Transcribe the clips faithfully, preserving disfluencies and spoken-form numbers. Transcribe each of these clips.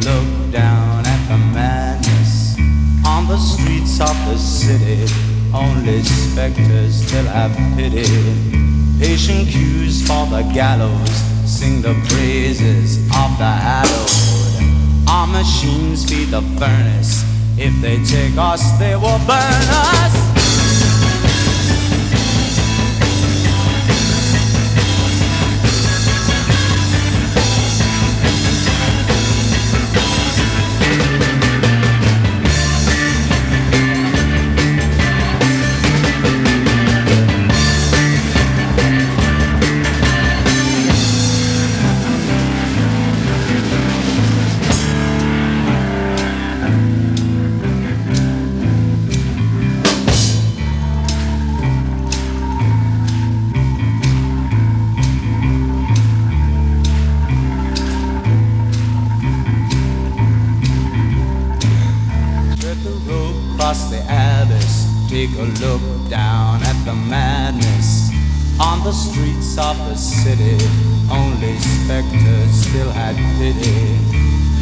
look down at the madness on the streets of the city. Only specters still have pity. Patient cues for the gallows sing the praises of the hallowed. Our machines feed the furnace. If they take us, they will burn us. The abyss, take a look down at the madness on the streets of the city. Only specters still had pity.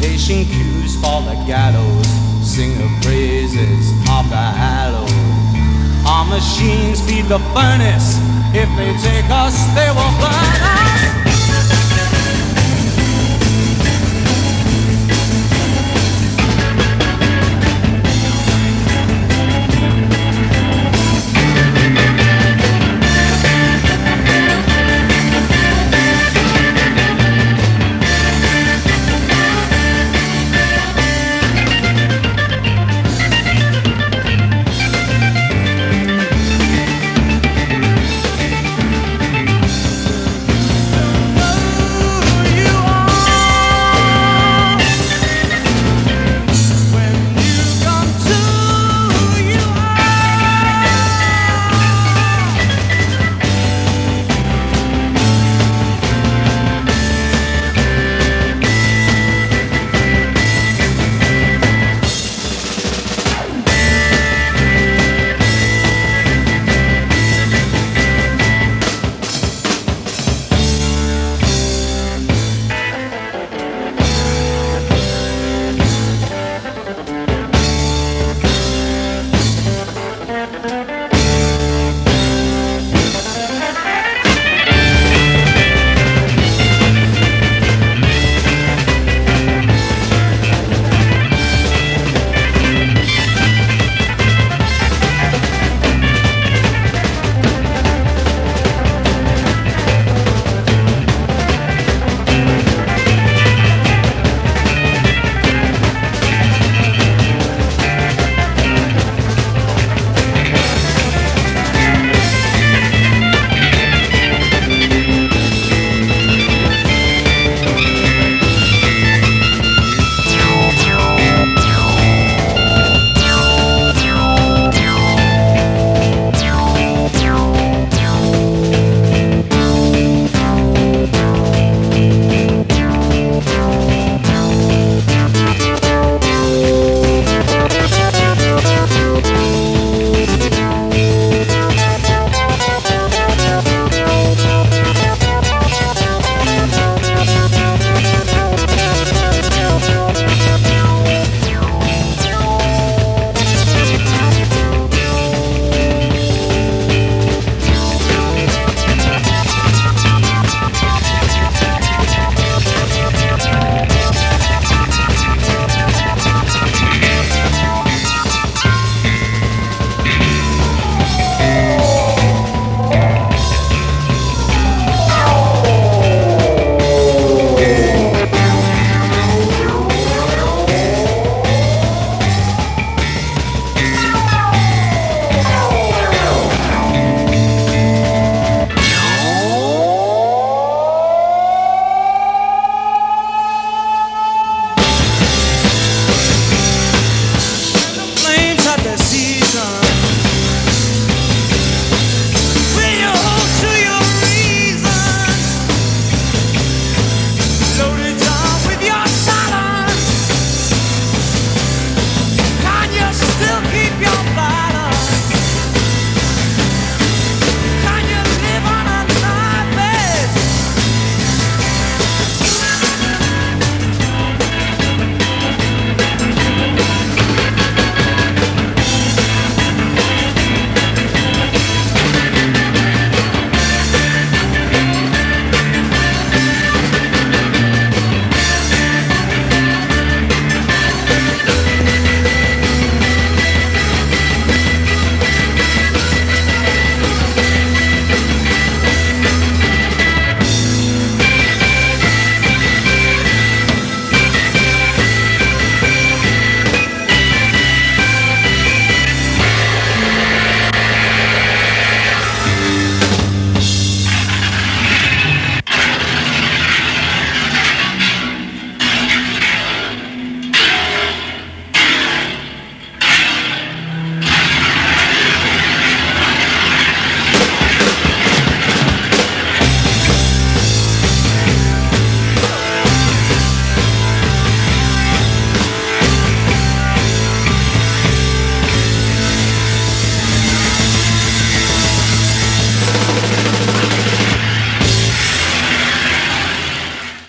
Patient cues for the gallows sing the praises of the hallowed. Our machines feed the furnace. If they take us, they will burn us.